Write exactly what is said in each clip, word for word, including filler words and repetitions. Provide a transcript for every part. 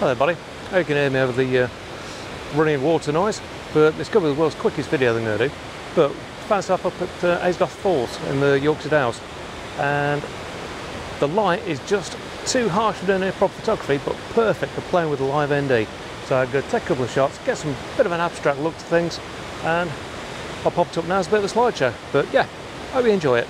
Hello buddy. I hope you can hear me over the uh, running water noise, but it's going to be the world's quickest video I'm going to do. But found stuff up at uh, Aysgarth Falls in the Yorkshire Dales, and the light is just too harsh for doing any proper photography, but perfect for playing with a live N D. So I'm going to take a couple of shots, get some bit of an abstract look to things, and I'll pop it up now as a bit of a slideshow. But yeah, hope you enjoy it.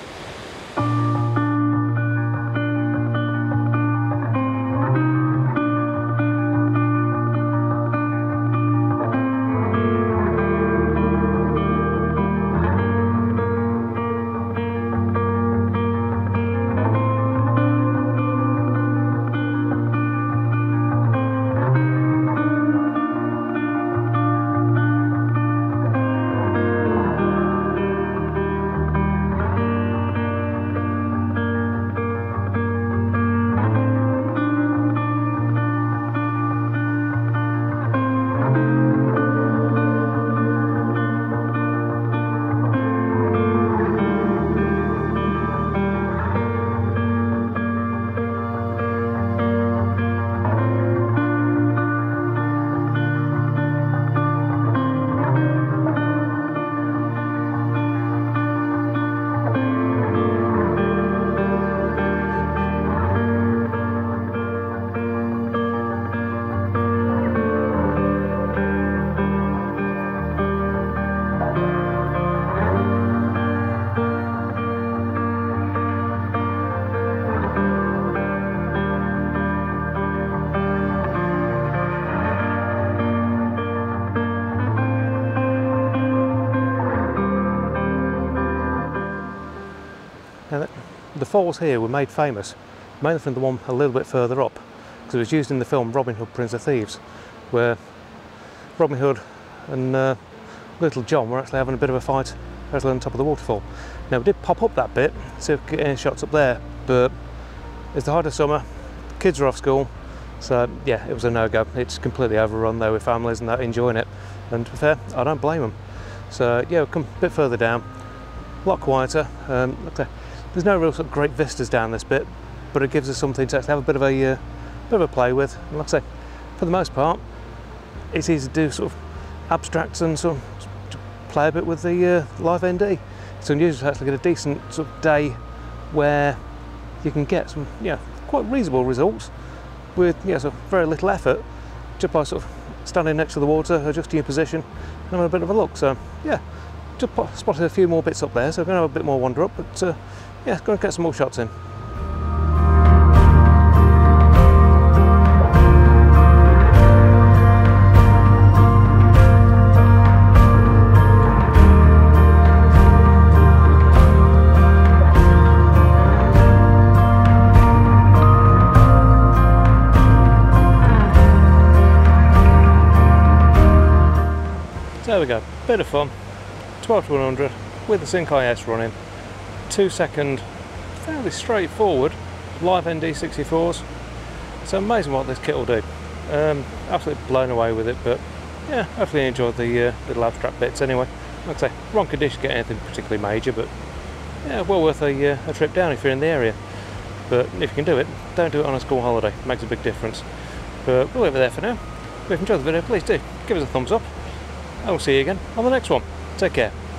The falls here were made famous mainly from the one a little bit further up, because it was used in the film Robin Hood, Prince of Thieves, where Robin Hood and uh, Little John were actually having a bit of a fight right on top of the waterfall. Now we did pop up that bit, see if we could get any shots up there, but it's the height of summer, kids are off school, so yeah, it was a no-go. It's completely overrun there with families and that enjoying it, and to be fair, I don't blame them. So yeah, we'll come a bit further down, a lot quieter. Um, okay. There's no real sort of great vistas down this bit, but it gives us something to actually have a bit of a uh, bit of a play with. And like I say, for the most part, it's easy to do sort of abstracts and sort of play a bit with the uh, live N D. It's unusual to actually get a decent sort of day where you can get some, yeah, quite reasonable results with, yeah, sort of very little effort, just by sort of standing next to the water, adjusting your position, and having a bit of a look. So yeah, just spotted a few more bits up there, so we're going to have a bit more wander up, but. Uh, Yeah, go and get some more shots in. There we go, bit of fun. twelve to one hundred with the Sync I S running. two second, fairly straightforward live N D sixty-fours. It's amazing what this kit will do. Um, absolutely blown away with it, but yeah, hopefully you enjoyed the uh, little abstract bits anyway. Like I say, wrong condition to get anything particularly major, but yeah, well worth a, uh, a trip down if you're in the area. But if you can do it, don't do it on a school holiday. It makes a big difference. But we'll leave it there for now. If you enjoyed the video, please do give us a thumbs up. I will see you again on the next one. Take care.